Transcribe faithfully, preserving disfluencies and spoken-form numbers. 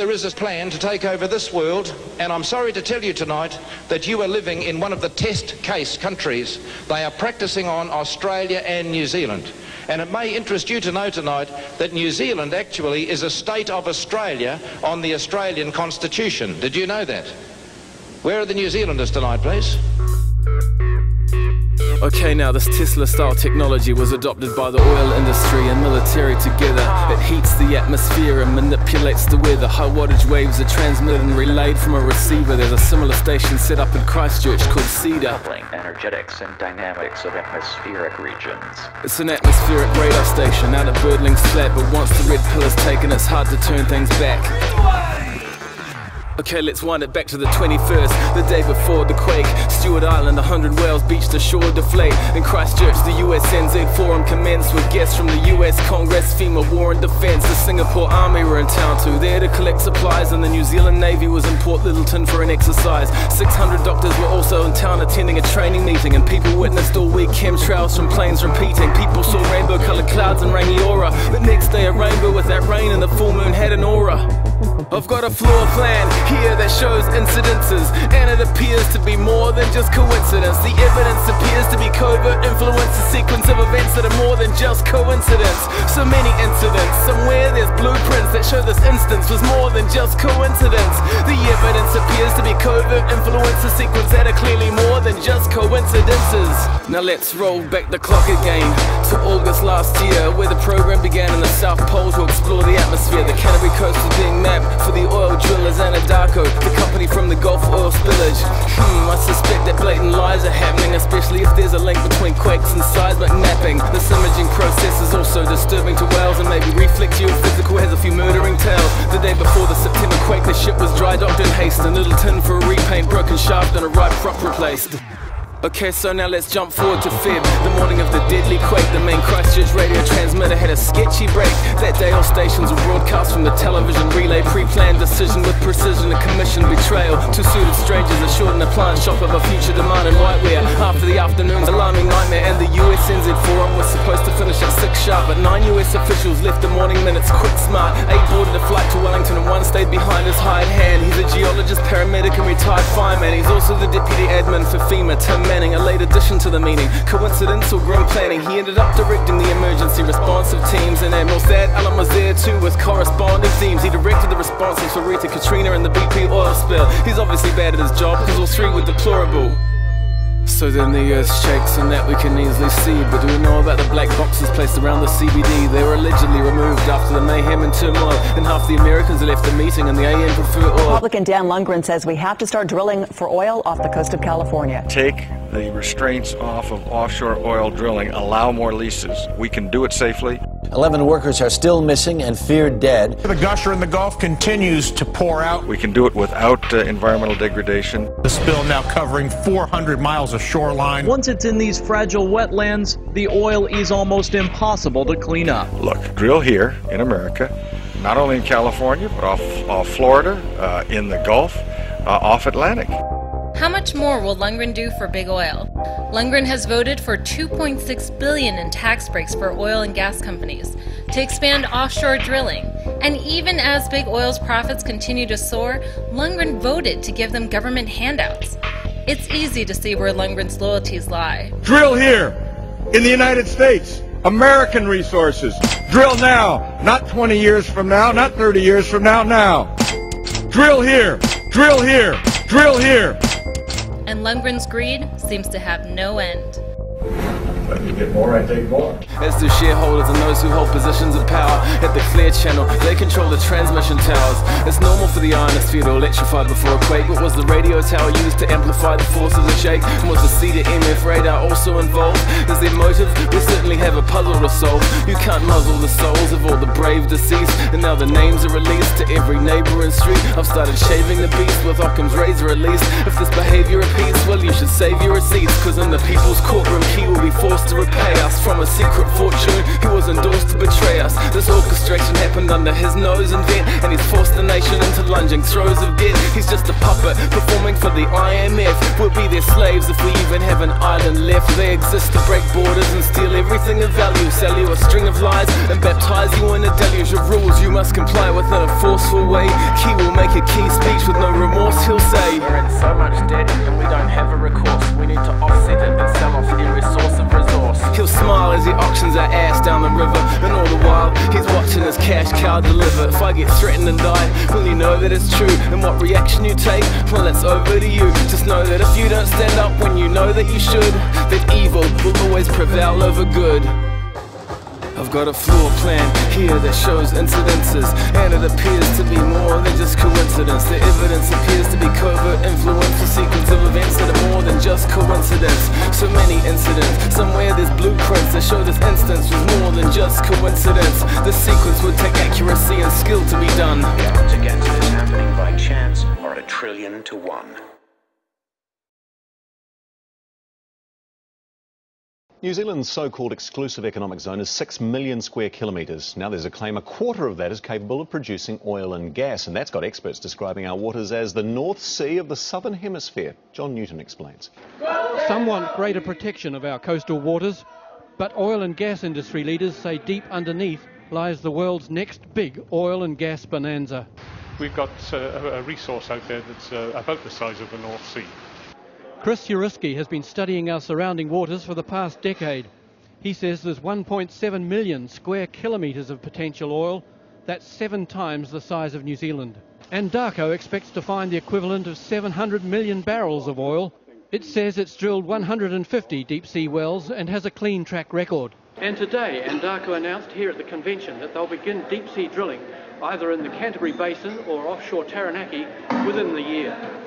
There is a plan to take over this world, and I'm sorry to tell you tonight that you are living in one of the test case countries. They are practicing on Australia and New Zealand. And it may interest you to know tonight that New Zealand actually is a state of Australia on the Australian Constitution. Did you know that? Where are the New Zealanders tonight, please? Okay, now this Tesla-style technology was adopted by the oil industry and military together. It heats the atmosphere and manipulates the weather. High wattage waves are transmitted and relayed from a receiver. There's a similar station set up in Christchurch called CedarCoupling, energetics and dynamics of atmospheric regions. It's an atmospheric radar station out at Birdling's Flat, but once the red pill is taken, it's hard to turn things back. Okay, let's wind it back to the twenty-first, the day before the quake. Stewart Island, one hundred whales beached ashore deflate. In Christchurch, the U S N Z forum commenced with guests from the U S Congress, FEMA, War and Defence. The Singapore Army were in town too, there to collect supplies, and the New Zealand Navy was in Port Lyttelton for an exercise. six hundred doctors were also in town attending a training meeting, and people witnessed all week chemtrails from planes repeating. People saw rainbow-coloured clouds and Rangiora. The next day a rainbow with that rain and the full moon had an aura. I've got a floor plan here that shows incidences, and it appears to be more than just coincidence. The evidence appears to be covert influence, a sequence of events that are more than just coincidence. So many incidents, somewhere there's blueprints that show this instance was more than just coincidence. The evidence appears to be covert influence, a sequence that are clearly more than just coincidences. Now let's roll back the clock again to August last year, where the program began in the South Pole to explore the atmosphere. The Canterbury coast was being mapped for the oil drillers Anadarko, the company from the Gulf oil spillage. Hmm, I suspect that blatant lies are happening, especially if there's a link between quakes and seismic mapping. This imaging process is also disturbing to whales, and maybe reflex geophysical has a few murdering tales. The day before the September quake, the ship was dry docked in haste, a little tin for a repaint, broken shaft and a right prop replaced. Okay, so now let's jump forward to Feb, the morning of the deadly quake. The main Christchurch radio transmitter had a sketchy break. That day all stations were broadcast from the television relay. Pre-planned decision with precision, a commissioned betrayal. Two suited strangers assured in a plant shop of a future demand in whiteware. After the afternoon's alarming nightmare and the U S N Z forum was supposed to finish at six sharp, but nine U S officials left the morning minutes quick smart. Eight boarded a flight to Wellington and one stayed behind his hired hand. He's a geologist, paramedic and retired fireman. He's also the deputy admin for FEMA, Tim, a late addition to the meeting. Coincidence or grim planning, he ended up directing the emergency responsive teams, and Amelsat Alam was there too with corresponding themes. He directed the responses for Rita, Katrina and the B P oil spill. He's obviously bad at his job because all three were deplorable. So then the earth shakes, and that we can easily see. But do we know about the black boxes placed around the C B D? They were allegedly removed after the mayhem and turmoil, and half the Americans left the meeting and the A N prefer oil. Republican Dan Lungren says we have to start drilling for oil off the coast of California. Take the restraints off of offshore oil drilling, allow more leases. We can do it safely. eleven workers are still missing and feared dead. The gusher in the Gulf continues to pour out. We can do it without uh, environmental degradation. The spill now covering four hundred miles of shoreline. Once it's in these fragile wetlands, the oil is almost impossible to clean up. Look, drill here in America, not only in California, but off, off Florida, uh, in the Gulf, uh, off Atlantic. How much more will Lungren do for big oil? Lungren has voted for two point six billion dollars in tax breaks for oil and gas companies to expand offshore drilling. And even as big oil's profits continue to soar, Lungren voted to give them government handouts. It's easy to see where Lungren's loyalties lie. Drill here in the United States. American resources. Drill now. Not twenty years from now, not thirty years from now, now. Drill here. Drill here. Drill here. And Lundgren's greed seems to have no end. You get more, I take more. As do shareholders and those who hold positions of power at the Clear Channel. They control the transmission towers. It's normal for the ionosphere to electrify before a quake. What was the radio tower used to amplify the force of the shake? And was the C to M F radar also involved? Is their motive? They certainly have a puzzle to solve. You can't muzzle the souls of all the brave deceased, and now the names are released to every neighbouring street. I've started shaving the beast with Occam's razor at least. If this behaviour repeats, well, you should save your receipts, because in the people's courtroom, he will be forced asked to repay us from a secret fortune who was endorsed to betray us. This orchestration happened under his nose and vent, and he's forced the nation into lunging throes of death. He's just a puppet performing for the I M F. We'll be their slaves if we even have an island left. They exist to break borders and steal everything of value, sell you a string of lies and baptize you in a deluge of rules you must comply with in a forceful way. Key will make a key speech with no remorse, he'll say, we're in so much debt and we don't have a recourse. We need to offset it and sell off every source of resource. He'll smile as he auctions our ass down the river, and all the while he's watching his cash cow deliver. If I get threatened and die, will you know that it's true? And what reaction you take, well it's over to you. Just know that if you don't stand up when you know that you should, that evil will always prevail over good. I've got a floor plan here that shows incidences, and it appears to be more than just coincidence. The evidence appears to be covert, influential sequence of events that are more than just coincidence. So many incidents, somewhere there's blueprints that show this instance was more than just coincidence. The sequence would take accuracy and skill to be done. The odds against this happening by chance are a trillion to one. New Zealand's so-called exclusive economic zone is six million square kilometres. Now there's a claim a quarter of that is capable of producing oil and gas, and that's got experts describing our waters as the North Sea of the Southern Hemisphere. John Newton explains. Some want greater protection of our coastal waters, but oil and gas industry leaders say deep underneath lies the world's next big oil and gas bonanza. We've got uh, a resource out there that's uh, about the size of the North Sea. Chris Yuriski has been studying our surrounding waters for the past decade. He says there's one point seven million square kilometres of potential oil. That's seven times the size of New Zealand. Anadarko expects to find the equivalent of seven hundred million barrels of oil. It says it's drilled one hundred fifty deep-sea wells and has a clean track record. And today, Anadarko announced here at the convention that they'll begin deep-sea drilling either in the Canterbury Basin or offshore Taranaki within the year.